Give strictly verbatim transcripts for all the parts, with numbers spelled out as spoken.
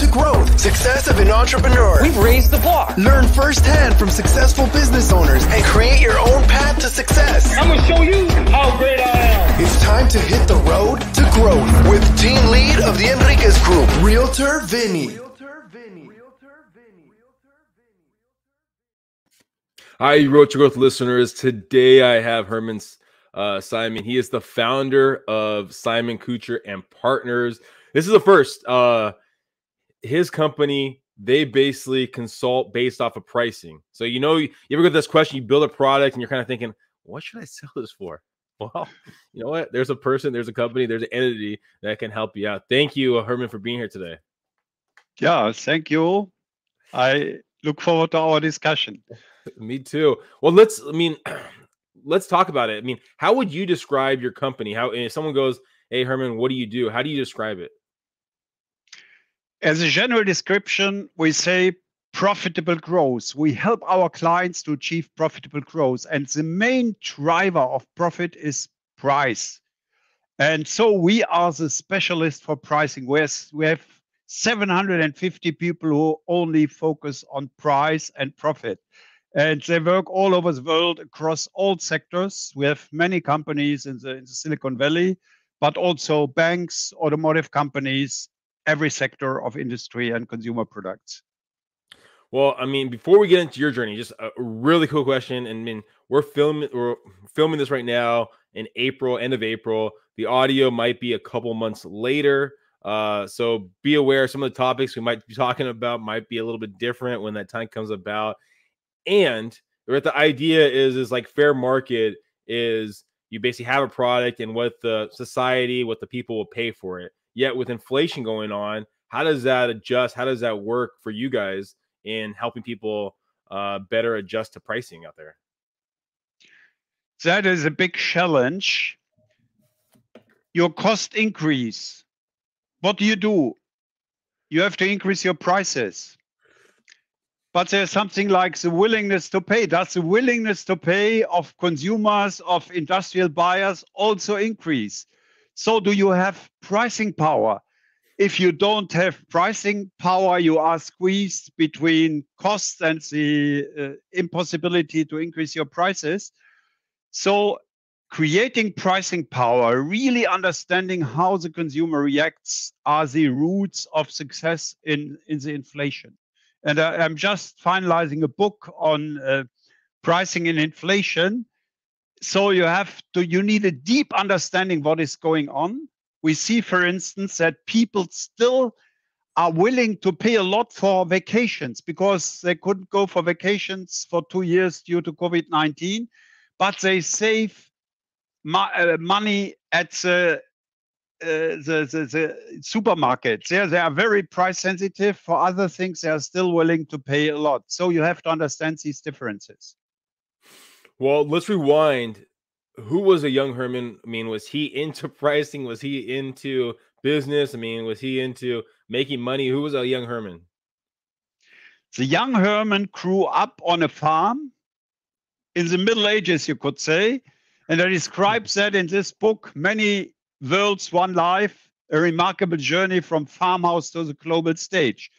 to growth, success of an entrepreneur. We've raised the bar. Learn firsthand from successful business owners and create your own path to success. I'm going to show you how great I am. It's time to hit the road to growth with team lead of the Enriquez Group, Realtor Vinny. Hi, Road to Growth listeners. Today I have Herman uh, Simon. He is the founder of Simon Kucher and Partners. This is the first. Uh, his company, they basically consult based off of pricing. So, you know, you ever get this question, you build a product and you're kind of thinking, what should I sell this for? Well, you know what? There's a person, there's a company, there's an entity that can help you out. Thank you, Herman, for being here today. Yeah, thank you. I look forward to our discussion. Me too. Well, let's, I mean, let's talk about it. I mean, how would you describe your company? How, if someone goes, hey, Herman, what do you do? How do you describe it? As a general description, we say profitable growth. We help our clients to achieve profitable growth. And the main driver of profit is price. And so we are the specialist for pricing. We're, we have seven hundred fifty people who only focus on price and profit. And they work all over the world across all sectors. We have many companies in the, in the Silicon Valley, but also banks, automotive companies, every sector of industry and consumer products. Well, I mean, before we get into your journey, just a really cool question. And I mean, we're filming, we're filming this right now in April, end of April. The audio might be a couple months later. Uh, so be aware some of the topics we might be talking about might be a little bit different when that time comes about. And the idea is, is like fair market is you basically have a product and what the society, what the people will pay for it. Yet with inflation going on, how does that adjust? How does that work for you guys in helping people uh, better adjust to pricing out there? That is a big challenge. Your cost increase. What do you do? You have to increase your prices. But there's something like the willingness to pay. Does the willingness to pay of consumers, of industrial buyers also increase? So do you have pricing power? If you don't have pricing power, you are squeezed between costs and the uh, impossibility to increase your prices. So creating pricing power, really understanding how the consumer reacts are the roots of success in, in the inflation. And I, I'm just finalizing a book on uh, pricing and inflation. So you have to, you need a deep understanding what is going on. We see, for instance, that people still are willing to pay a lot for vacations because they couldn't go for vacations for two years due to COVID nineteen, but they save mo uh, money at the Uh, the, the, the supermarkets. Yeah, they are very price sensitive. For other things, they are still willing to pay a lot. So you have to understand these differences. Well, let's rewind. Who was a young Herman? I mean, was he into pricing? Was he into business? I mean, was he into making money? Who was a young Herman? The young Herman grew up on a farm in the Middle Ages, you could say. And I describe that in this book, Many Worlds, One Life, a remarkable journey from farmhouse to the global stage.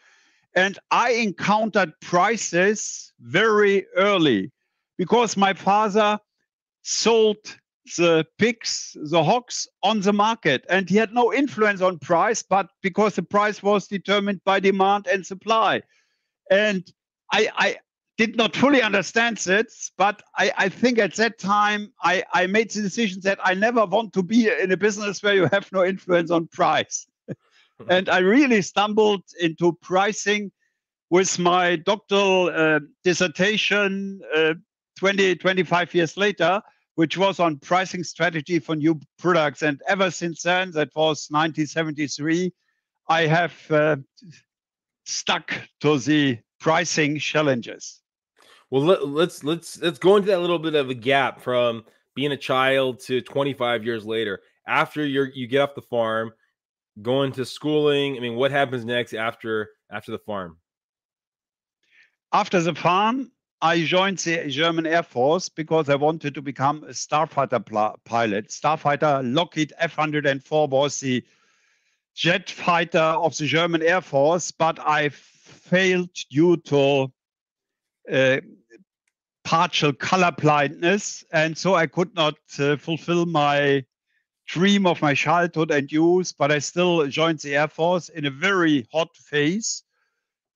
And I encountered prices very early because my father sold the pigs, the hogs on the market, and he had no influence on price, but because the price was determined by demand and supply. And I, I did not fully understand this, but I, I think at that time I, I made the decision that I never want to be in a business where you have no influence on price. And I really stumbled into pricing with my doctoral uh, dissertation uh, twenty, twenty-five years later, which was on pricing strategy for new products. And ever since then, that was nineteen seventy-three, I have uh, stuck to the pricing challenges. Well, let, let's let's let's go into that little bit of a gap from being a child to twenty-five years later. After you you get off the farm, going to schooling. I mean, what happens next after after the farm? After the farm, I joined the German Air Force because I wanted to become a starfighter pilot. Starfighter Lockheed F one oh four was the jet fighter of the German Air Force, but I failed due to uh, partial color blindness, and so I could not uh, fulfill my dream of my childhood and youth, but I still joined the Air Force in a very hot phase.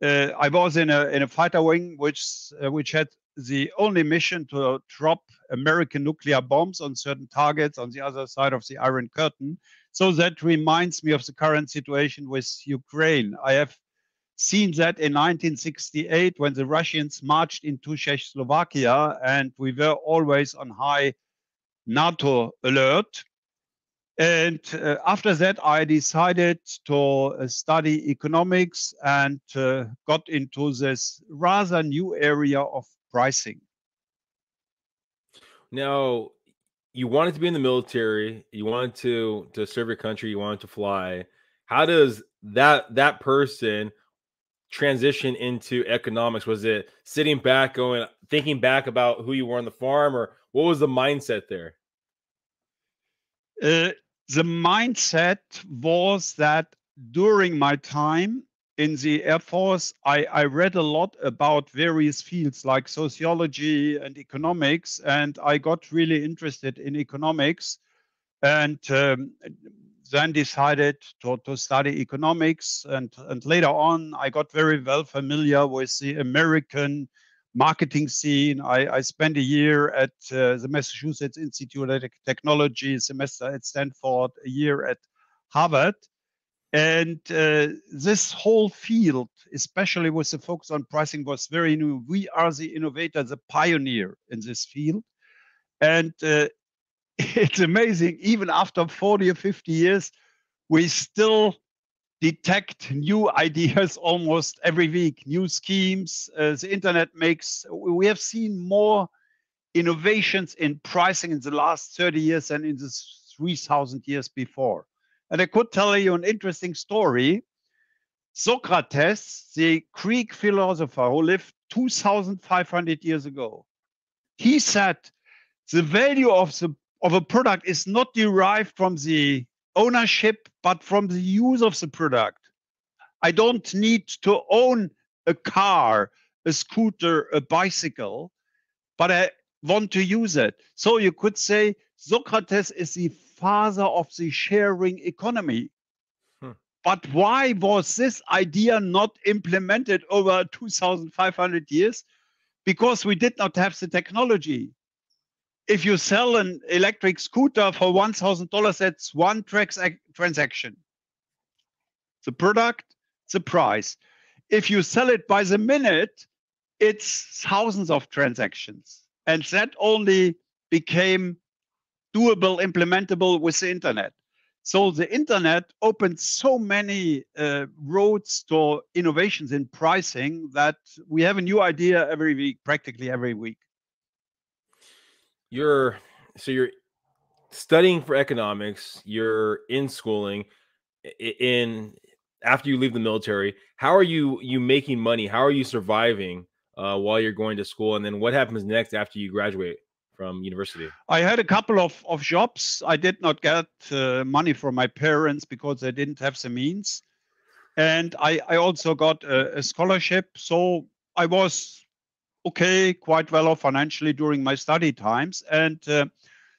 Uh, I was in a in a fighter wing, which uh, which had the only mission to drop American nuclear bombs on certain targets on the other side of the Iron Curtain. So that reminds me of the current situation with Ukraine. I have seen that in nineteen sixty-eight when the Russians marched into Czechoslovakia, and we were always on high NATO alert. And uh, after that, I decided to uh, study economics and uh, got into this rather new area of pricing. Now, you wanted to be in the military, you wanted to, to serve your country, you wanted to fly. How does that that person transition into economics? Was it sitting back, going, thinking back about who you were on the farm, or what was the mindset there? Uh, The mindset was that during my time in the Air Force, I, I read a lot about various fields like sociology and economics, and I got really interested in economics, and um, then decided to, to study economics. And, and later on, I got very well familiar with the American marketing scene. I, I spent a year at uh, the Massachusetts Institute of Technology, a semester at Stanford, a year at Harvard. And uh, this whole field, especially with the focus on pricing, was very new. We are the innovator, the pioneer in this field. And uh, it's amazing, even after forty or fifty years, we still detect new ideas almost every week, new schemes. Uh, the internet makes, we have seen more innovations in pricing in the last thirty years than in the three thousand years before. And I could tell you an interesting story. Socrates, the Greek philosopher who lived two thousand five hundred years ago, he said the value of, the, of a product is not derived from the ownership, but from the use of the product. I don't need to own a car, a scooter, a bicycle, but I want to use it. So you could say Socrates is the father of the sharing economy. Hmm. But why was this idea not implemented over two thousand five hundred years? Because we did not have the technology. If you sell an electric scooter for one thousand dollars, that's one tra- transaction. The product, the price. If you sell it by the minute, it's thousands of transactions. And that only became doable, implementable with the internet. So the internet opened so many uh, roads to innovations in pricing that we have a new idea every week, practically every week. You're so you're studying for economics, you're in schooling, in after you leave the military, how are you you making money? How are you surviving uh, while you're going to school? And then what happens next after you graduate from university? I had a couple of, of jobs. I did not get uh, money from my parents because they didn't have the means. And I, I also got a, a scholarship. So I was okay, quite well off financially during my study times. And uh,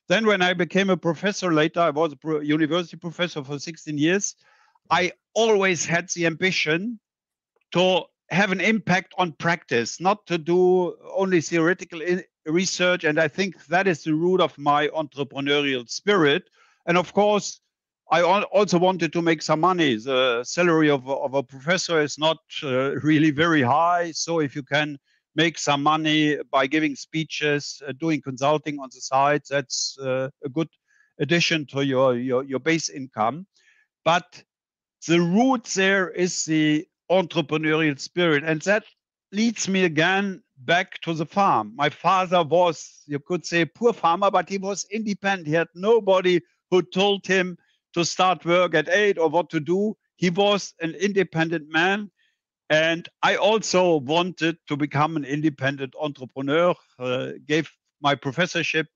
then when I became a professor later, I was a pro- university professor for sixteen years. I always had the ambition to have an impact on practice, not to do only theoretical in- research. And I think that is the root of my entrepreneurial spirit. And of course, I also wanted to make some money. The salary of, of a professor is not uh, really very high. So if you can make some money by giving speeches, uh, doing consulting on the side, that's uh, a good addition to your, your, your base income. But the root there is the entrepreneurial spirit. And that leads me again back to the farm. My father was, you could say, a poor farmer, but he was independent. He had nobody who told him to start work at eight or what to do. He was an independent man. And I also wanted to become an independent entrepreneur, uh, gave my professorship,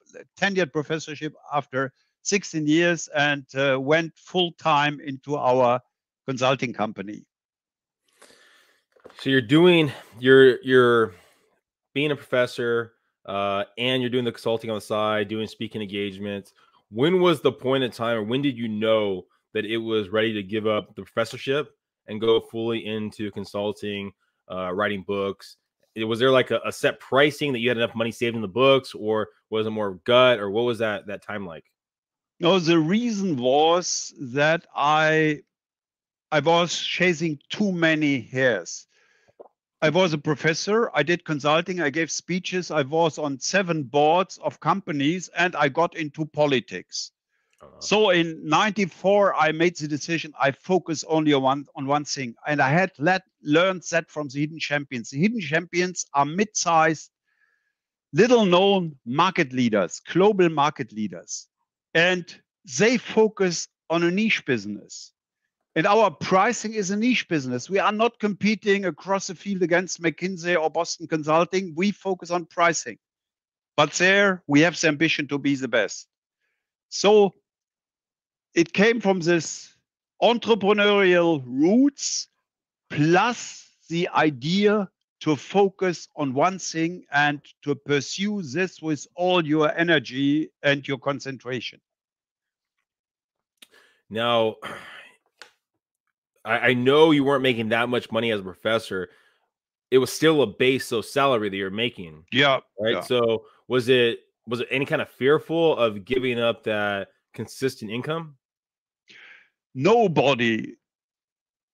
tenured professorship after sixteen years, and uh, went full time into our consulting company. So you're doing, you're, you're being a professor uh, and you're doing the consulting on the side, doing speaking engagements. When was the point in time, or when did you know that it was ready to give up the professorship and go fully into consulting, uh, writing books? It, was there like a, a set pricing that you had enough money saved in the books, or was it more gut, or what was that, that time like? No, the reason was that I, I was chasing too many hairs. I was a professor, I did consulting, I gave speeches, I was on seven boards of companies, and I got into politics. Uh-huh. So in ninety-four, I made the decision, I focus only on one, on one thing. And I had let, learned that from the Hidden Champions. The Hidden Champions are mid-sized, little-known market leaders, global market leaders. And they focus on a niche business. And our pricing is a niche business. We are not competing across the field against McKinsey or Boston Consulting. We focus on pricing. But there, we have the ambition to be the best. So it came from this entrepreneurial roots, plus the idea to focus on one thing and to pursue this with all your energy and your concentration. Now, I know you weren't making that much money as a professor. It was still a base, so salary that you're making. Yeah. Right. Yeah. So was it, was it any kind of fearful of giving up that consistent income? Nobody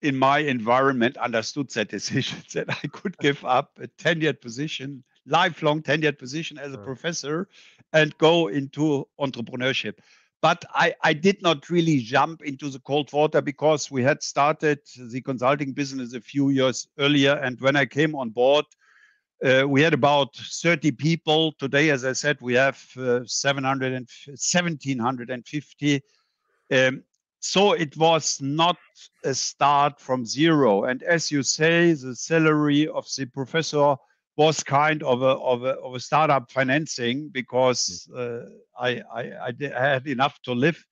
in my environment understood that decision, that I could give up a tenured position, lifelong tenured position as a professor, and go into entrepreneurship. But I, I did not really jump into the cold water because we had started the consulting business a few years earlier. And when I came on board, uh, we had about thirty people. Today, as I said, we have uh, seven hundred and seventeen fifty. Um, so it was not a start from zero. And as you say, the salary of the professor was kind of a, of a, of a startup financing, because uh, I, I, I, did, I had enough to live.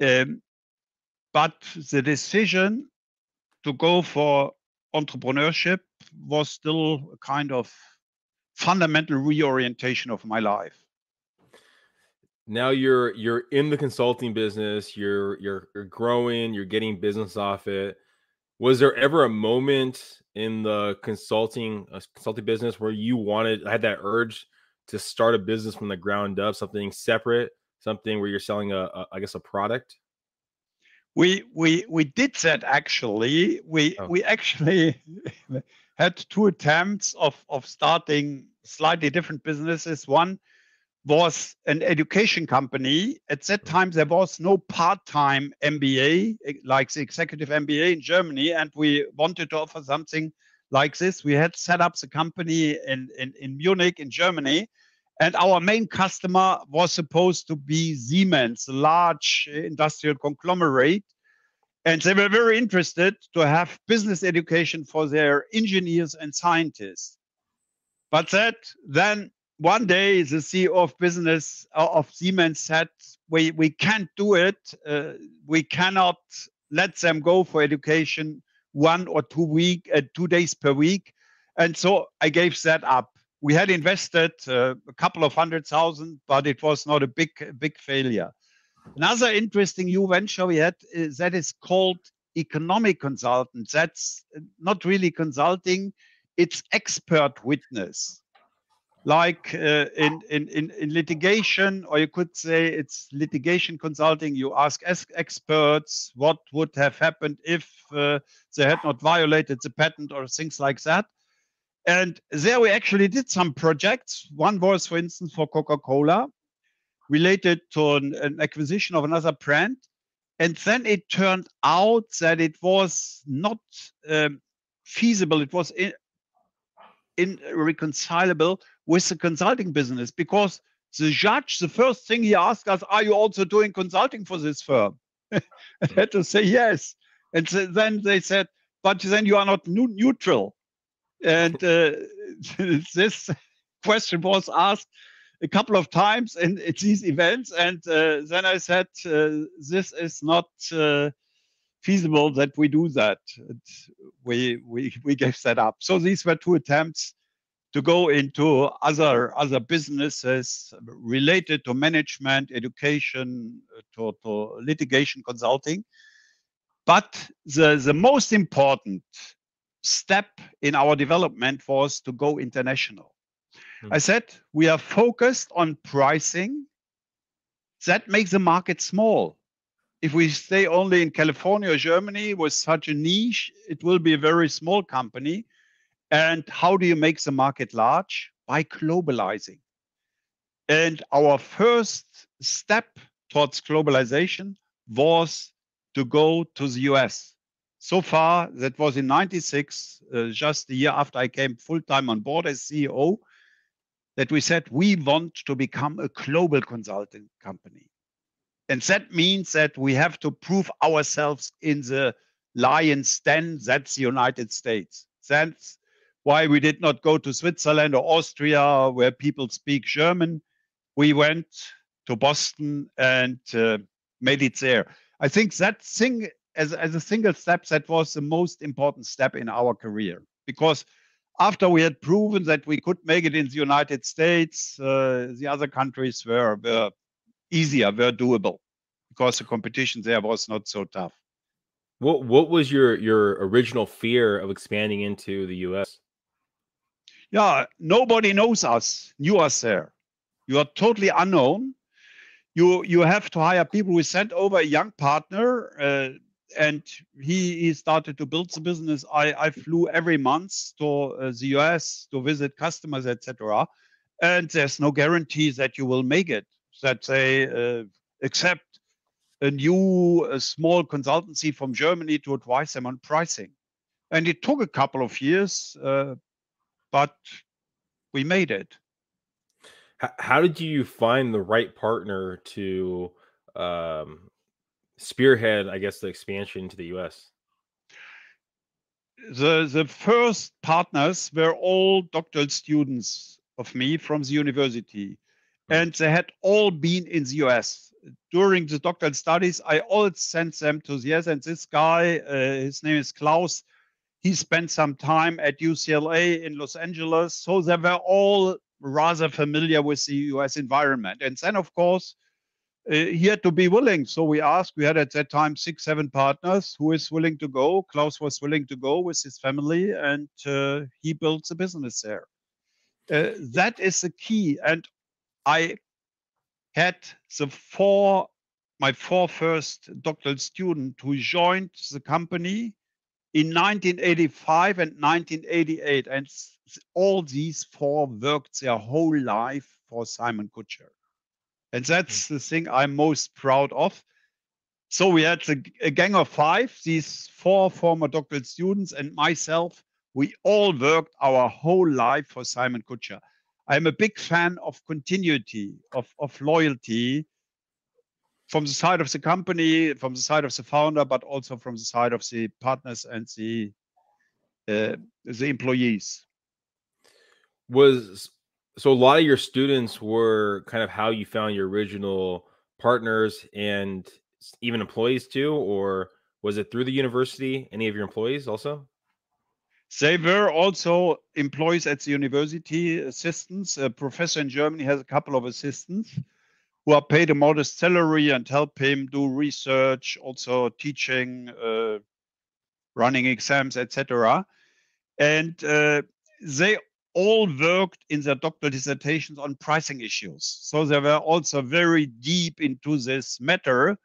Um, but the decision to go for entrepreneurship was still a kind of fundamental reorientation of my life. Now you're you're in the consulting business, you're you're you're growing, you're getting business off it. Was there ever a moment in the consulting uh, consulting business where you wanted, had that urge to start a business from the ground up, something separate, something where you're selling a, a I guess, a product? We we we did that actually. We oh. we actually had two attempts of of starting slightly different businesses. One was an education company. At that time, there was no part-time M B A, like the executive M B A in Germany, and we wanted to offer something like this. We had set up the company in, in, in Munich, in Germany, and our main customer was supposed to be Siemens, a large industrial conglomerate, and they were very interested to have business education for their engineers and scientists. But that then, one day, the C E O of business of Siemens said, we, we can't do it. Uh, we cannot let them go for education one or two week, uh, two days per week. And so I gave that up. We had invested uh, a couple of hundred thousand, but it was not a big, big failure. Another interesting new venture we had is that is called economic consultant. That's not really consulting. It's expert witness. Like uh, in, in, in, in litigation, or you could say it's litigation consulting. You ask experts what would have happened if uh, they had not violated the patent or things like that. And there we actually did some projects. One was, for instance, for Coca-Cola, related to an, an acquisition of another brand. And then it turned out that it was not um, feasible. It was in, irreconcilable with the consulting business, because the judge, the first thing he asked us, are you also doing consulting for this firm? I had to say yes. And so then they said, but then you are not neutral. And uh, this question was asked a couple of times in, in these events. And uh, then I said, uh, this is not uh, feasible that we do that. It's, we we we gave that up. So these were two attempts to go into other other businesses related to management, education, to, to litigation consulting. But the, the most important step in our development was to go international. Mm-hmm. I said, we are focused on pricing. That makes the market small. If we stay only in California or Germany with such a niche, it will be a very small company. And how do you make the market large? By globalizing. And our first step towards globalization was to go to the U S. So far, that was in ninety-six, uh, just the year after I came full-time on board as C E O, that we said we want to become a global consulting company. And that means that we have to prove ourselves in the lion's den, that's the United States. That's why we did not go to Switzerland or Austria, where people speak German. We went to Boston and uh, made it there. I think that thing, as, as a single step, that was the most important step in our career. Because after we had proven that we could make it in the United States, uh, the other countries were, were easier, were doable, because the competition there was not so tough. What what was your, your original fear of expanding into the U S? Yeah, nobody knows us, knew us there. You are totally unknown. You you have to hire people. We sent over a young partner, uh, and he, he started to build the business. I, I flew every month to uh, the U S to visit customers, et cetera. And there's no guarantee that you will make it, that they uh, accept a new a small consultancy from Germany to advise them on pricing. And it took a couple of years, uh, but we made it. How did you find the right partner to um, spearhead, I guess, the expansion to the U S? The, the first partners were all doctoral students of me from the university. And they had all been in the U S. During the doctoral studies, I always sent them to the U S. And this guy, uh, his name is Klaus, he spent some time at U C L A in Los Angeles. So they were all rather familiar with the U S environment. And then, of course, uh, he had to be willing. So we asked, we had at that time six, seven partners who is willing to go. Klaus was willing to go with his family, and uh, he built the business there. Uh, that is the key. And I had the four, my four first doctoral students who joined the company in nineteen eighty-five and nineteen eighty-eight. And all these four worked their whole life for Simon Kucher. And that's the thing I'm most proud of. So we had a, a gang of five, these four former doctoral students and myself. We all worked our whole life for Simon Kucher. I'm a big fan of continuity, of, of loyalty from the side of the company, from the side of the founder, but also from the side of the partners and the, uh, the employees. Was so a lot of your students were kind of how you found your original partners and even employees too, or was it through the university? Any of your employees also? They were also employees at the university, assistants. A professor in Germany has a couple of assistants who are paid a modest salary and help him do research, also teaching, uh, running exams, et cetera. And uh, they all worked in their doctoral dissertations on pricing issues. So they were also very deep into this matter.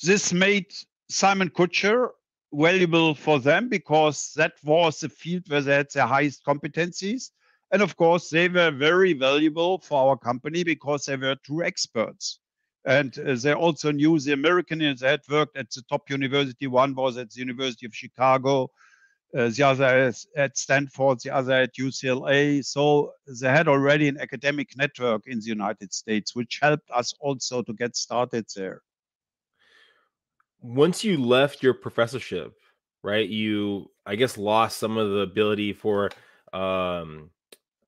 This made Simon Kucher valuable for them because that was the field where they had their highest competencies. And of course, they were very valuable for our company because they were true experts. And uh, they also knew the American, and they had worked at the top university. One was at the University of Chicago, uh, the other at Stanford, the other at U C L A. So they had already an academic network in the United States, which helped us also to get started there. Once you left your professorship, right, you, I guess, lost some of the ability for um,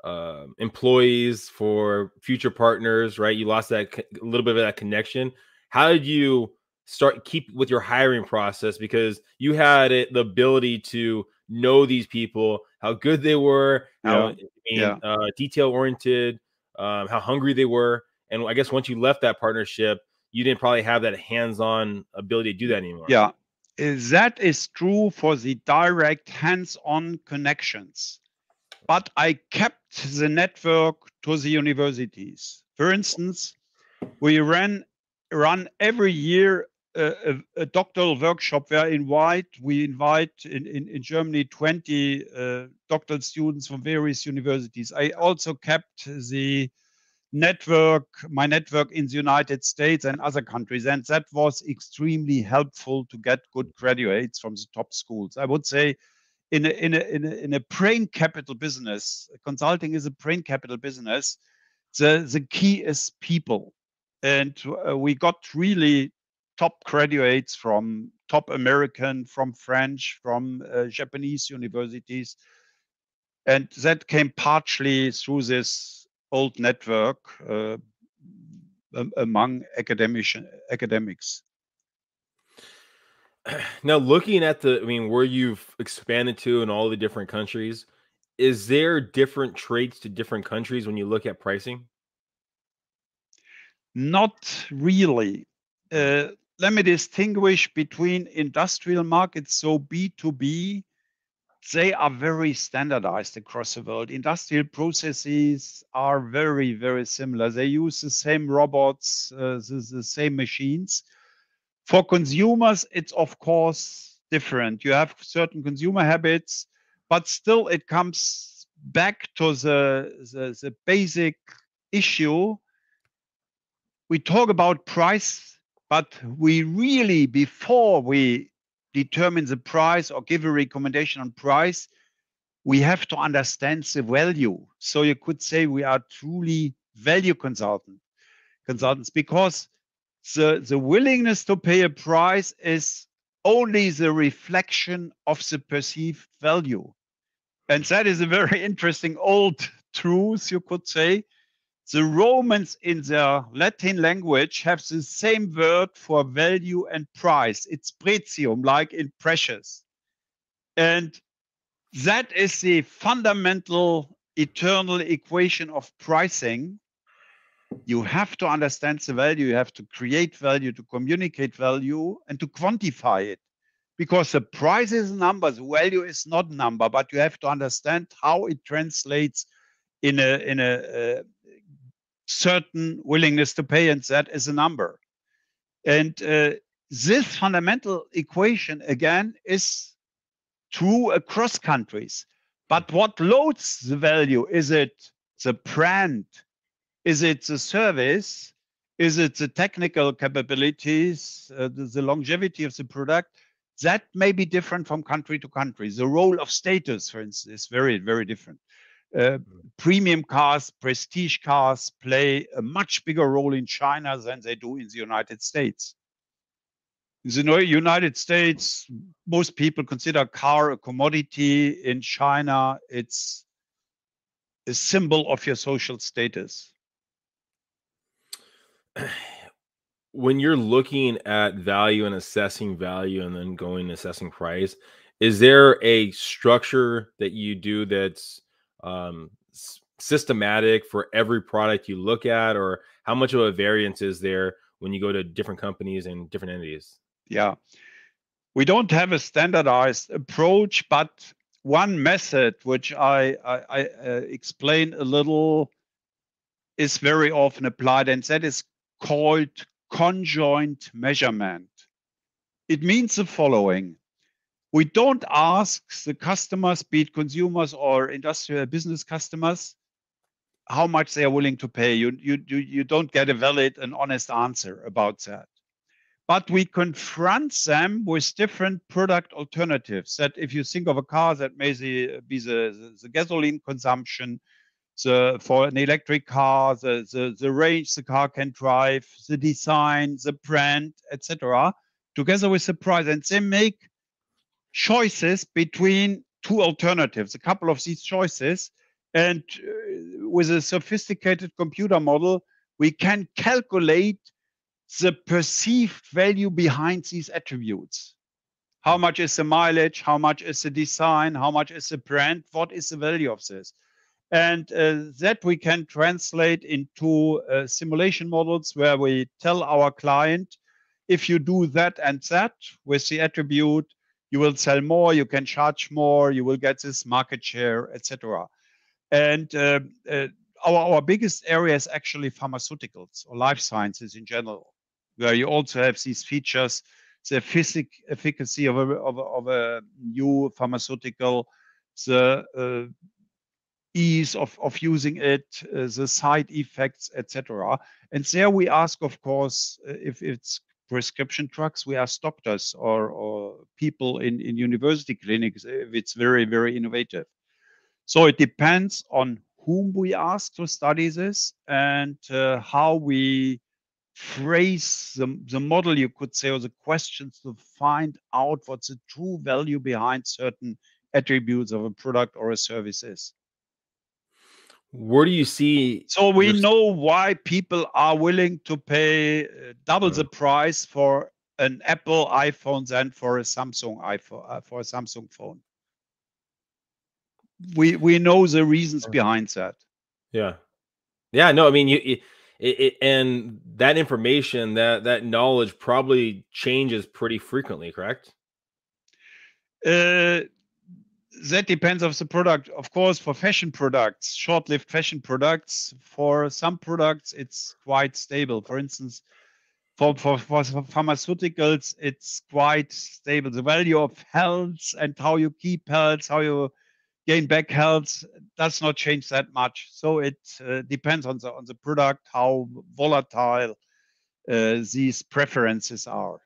uh, employees, for future partners, right? You lost that a little bit of that connection. How did you start keep with your hiring process, because you had it, the ability to know these people, how good they were, how yeah. yeah. uh, detail oriented, um, how hungry they were. And I guess once you left that partnership, you didn't probably have that hands-on ability to do that anymore. Yeah, that is true for the direct hands-on connections. But I kept the network to the universities. For instance, we ran run every year a, a, a doctoral workshop where invite we invite in, in, in Germany twenty uh, doctoral students from various universities. I also kept the network, my network in the United States and other countries, and that was extremely helpful to get good graduates from the top schools. I would say in a, in a, in a, in a brain capital business, consulting is a brain capital business, the, the key is people. And uh, we got really top graduates from top American, from French, from uh, Japanese universities. And that came partially through this old network uh, among academic, academics. Now, looking at the, I mean, where you've expanded to in all the different countries, is there different traits to different countries when you look at pricing? Not really. Uh, let me distinguish between industrial markets. So B two B, they are very standardized across the world. Industrial processes are very, very similar. They use the same robots, uh, the, the same machines. For consumers, it's of course different. You have certain consumer habits, but still it comes back to the, the, the basic issue. We talk about price, but we really, before we determine the price or give a recommendation on price, we have to understand the value. So you could say we are truly value consultant, consultants, because the, the willingness to pay a price is only the reflection of the perceived value. And that is a very interesting old truth, you could say. The Romans in their Latin language have the same word for value and price. It's pretium, like in precious. And that is the fundamental eternal equation of pricing. You have to understand the value. You have to create value, to communicate value, and to quantify it. Because the price is a number, the value is not a number, but you have to understand how it translates in a... in a uh, certain willingness to pay, and that is a number. And uh, this fundamental equation, again, is true across countries. But what loads the value? Is it the brand? Is it the service? Is it the technical capabilities, uh, the, the longevity of the product? That may be different from country to country. The role of status, for instance, is very, very different. Uh, premium cars, prestige cars play a much bigger role in China than they do in the United States. In the United States, most people consider car a commodity. In China, it's a symbol of your social status. When you're looking at value and assessing value and then going and assessing price, is there a structure that you do that's um systematic for every product you look at, or how much of a variance is there when you go to different companies and different entities? Yeah, we don't have a standardized approach, but one method which I, I, I uh, explain a little is very often applied, and that is called conjoint measurement. It means the following. We don't ask the customers, be it consumers or industrial business customers, how much they are willing to pay. You, you, you don't get a valid and honest answer about that. But we confront them with different product alternatives. That if you think of a car, that may be the, the gasoline consumption, the, for an electric car, the, the, the range the car can drive, the design, the brand, et cetera, together with the price. And they make choices between two alternatives, a couple of these choices, and uh, with a sophisticated computer model, we can calculate the perceived value behind these attributes. How much is the mileage? How much is the design? How much is the brand? What is the value of this? And uh, that we can translate into uh, simulation models where we tell our client, if you do that and that with the attribute, you will sell more, you can charge more, you will get this market share, et cetera. And uh, uh, our, our biggest area is actually pharmaceuticals or life sciences in general, where you also have these features, the physic efficacy of a, of, a, of a new pharmaceutical, the uh, ease of, of using it, uh, the side effects, et cetera. And there we ask, of course, if it's prescription drugs, we ask doctors or, or people in, in university clinics if it's very, very innovative. So it depends on whom we ask to study this and uh, how we phrase the, the model, you could say, or the questions to find out what's the true value behind certain attributes of a product or a service is. Where do you see? So we your... know why people are willing to pay double the price for an Apple iPhone than for a Samsung iPhone, uh, for a Samsung phone. We we know the reasons behind that. Yeah, yeah. No, I mean, you it, it, and that information, that that knowledge probably changes pretty frequently, correct? Uh. That depends on the product. Of course, for fashion products, short-lived fashion products, for some products, it's quite stable. For instance, for, for, for pharmaceuticals, it's quite stable. The value of health and how you keep health, how you gain back health, does not change that much. So it uh, depends on the, on the product, how volatile uh, these preferences are.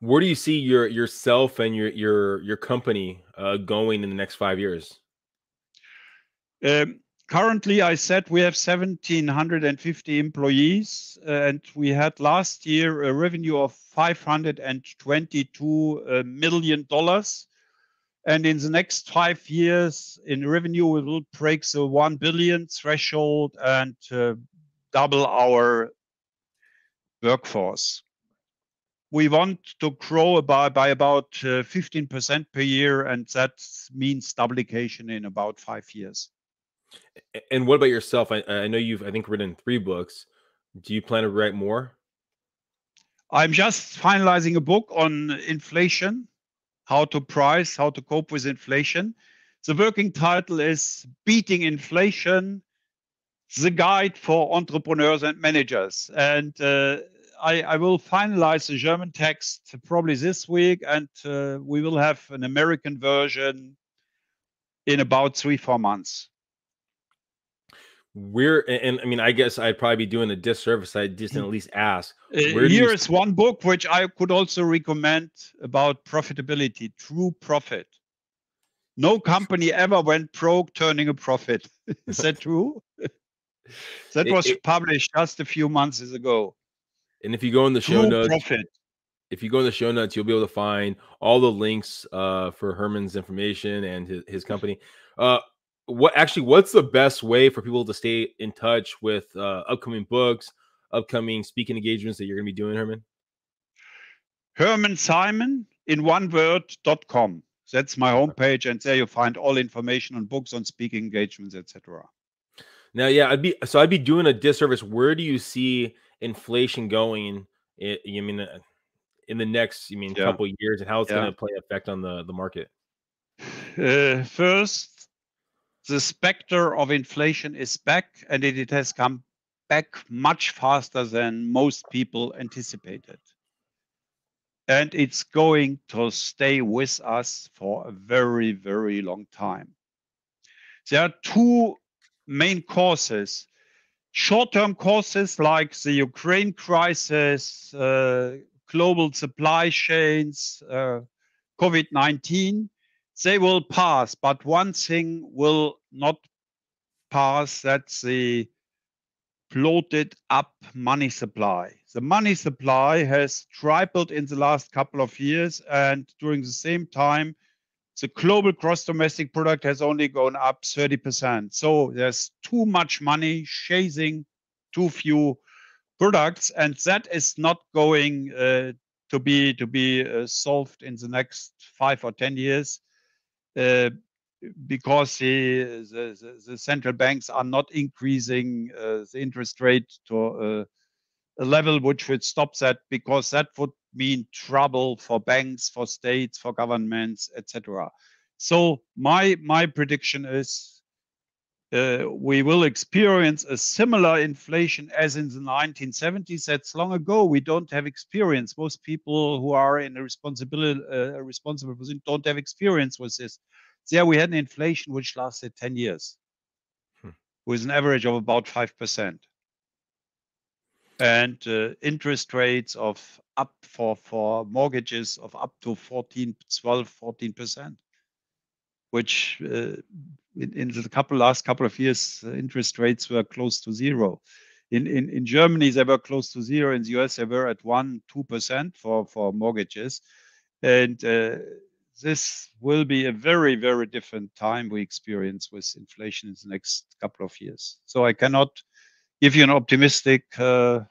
Where do you see your yourself and your your your company uh, going in the next five years? Um, currently, I said we have one thousand seven hundred fifty employees, uh, and we had last year a revenue of five hundred twenty-two million dollars. And in the next five years, in revenue, we will break the one billion threshold and uh, double our workforce. We want to grow by, by about fifteen percent uh, per year, and that means duplication in about five years. And what about yourself? I, I know you've, I think, written three books. Do you plan to write more? I'm just finalizing a book on inflation, how to price, how to cope with inflation. The working title is Beating Inflation, the Guide for Entrepreneurs and Managers. And uh, I, I will finalize the German text probably this week, and uh, we will have an American version in about three, four months. We're, and, and I mean, I guess I'd probably be doing a disservice. I just didn't at least ask. Uh, here is one book which I could also recommend about profitability, True Profit. No company ever went broke turning a profit. Is that true? That was it, it, published just a few months ago. And if you go in the show notes, profit. if you go in the show notes, you'll be able to find all the links uh, for Herman's information and his, his company. Uh, what actually, what's the best way for people to stay in touch with uh, upcoming books, upcoming speaking engagements that you're going to be doing, Herman? Herman Simon in one word dot com. That's my homepage, and there you'll find all information on books, on speaking engagements, et cetera. Now, yeah, I'd be so I'd be doing a disservice. Where do you see inflation going? It, you mean in the next, you mean yeah. couple of years, and how it's yeah. going to play effect on the the market? Uh, first, the specter of inflation is back, and it, it has come back much faster than most people anticipated, and it's going to stay with us for a very, very long time. There are two main causes. Short-term causes like the Ukraine crisis, uh, global supply chains, uh, COVID nineteen, they will pass. But one thing will not pass, that's the bloated up money supply. The money supply has tripled in the last couple of years, and during the same time, the global gross domestic product has only gone up thirty percent. So there's too much money chasing too few products, and that is not going uh, to be to be uh, solved in the next five or ten years, uh, because the, the the central banks are not increasing uh, the interest rate to uh, a level which would stop that, because that would mean trouble for banks, for states, for governments, et cetera. So my my prediction is, Uh, we will experience a similar inflation as in the nineteen seventies. That's long ago. We don't have experience. Most people who are in a responsible, uh, responsible position don't have experience with this. There we had an inflation which lasted ten years, hmm. with an average of about five percent. And uh, interest rates of up for, for mortgages of up to fourteen, twelve, fourteen percent, which... Uh, in the couple last couple of years, uh, interest rates were close to zero. In, in in Germany, they were close to zero. In the U S, they were at one, two percent for for mortgages, and uh, this will be a very, very different time we experience with inflation in the next couple of years. So I cannot give you an optimistic uh,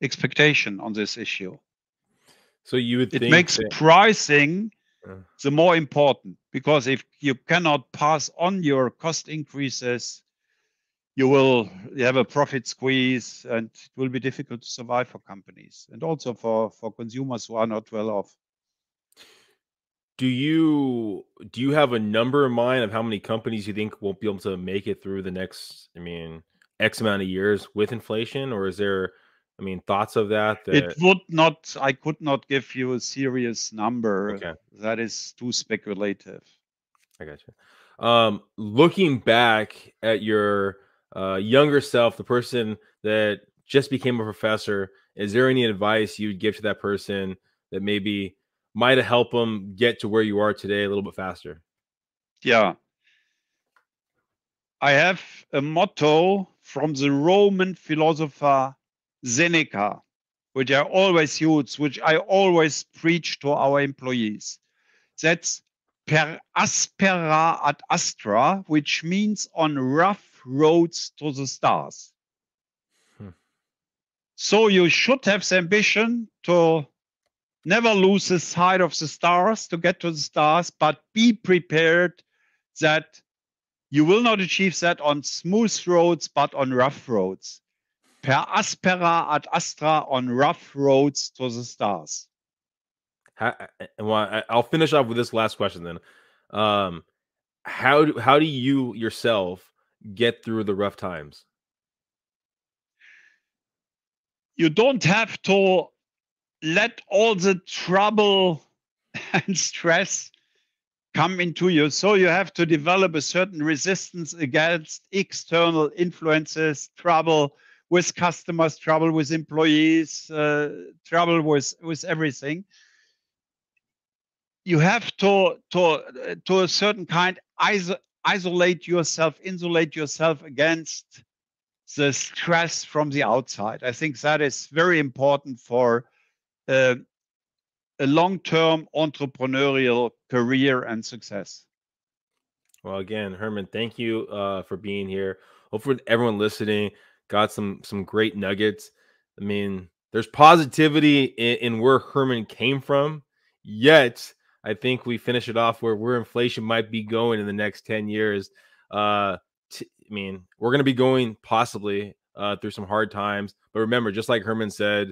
expectation on this issue. So you would think it makes that pricing the more important, because if you cannot pass on your cost increases, you will you have a profit squeeze, and it will be difficult to survive for companies and also for, for consumers who are not well off. Do you do you have a number in mind of how many companies you think won't be able to make it through the next, I mean, X amount of years with inflation? Or is there, I mean, thoughts of that, that? It would not, I could not give you a serious number. Okay. That is too speculative. I got you. Um, looking back at your uh, younger self, the person that just became a professor, is there any advice you'd give to that person that maybe might have helped them get to where you are today a little bit faster? Yeah. I have a motto from the Roman philosopher Seneca, which I always use, which I always preach to our employees. That's per aspera ad astra, which means on rough roads to the stars. Hmm. So you should have the ambition to never lose the sight of the stars, to get to the stars, but be prepared that you will not achieve that on smooth roads, but on rough roads. Per aspera ad astra, on rough roads to the stars. How, well, I'll finish off with this last question then. Um, how do how do you yourself get through the rough times? You don't have to let all the trouble and stress come into you. So you have to develop a certain resistance against external influences, trouble with customers, trouble with employees, uh, trouble with, with everything. You have to, to, to a certain kind, iso isolate yourself, insulate yourself against the stress from the outside. I think that is very important for uh, a long-term entrepreneurial career and success. Well, again, Herman, thank you uh, for being here. Hopefully everyone listening got some some great nuggets. I mean, there's positivity in, in where Herman came from, yet I think we finish it off where where inflation might be going in the next ten years. Uh, t I mean, we're going to be going possibly uh, through some hard times. But remember, just like Herman said,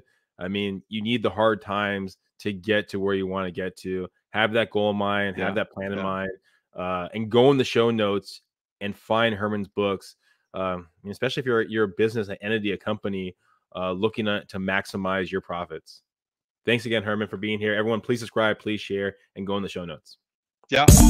I mean, you need the hard times to get to where you want to get to. Have that goal in mind, yeah, have that plan in yeah. mind, uh, and go in the show notes and find Herman's books. Um, especially if you're you're a business, an entity, a company uh, looking at, to maximize your profits. Thanks again, Herman, for being here. Everyone, please subscribe, please share, and go in the show notes. Yeah.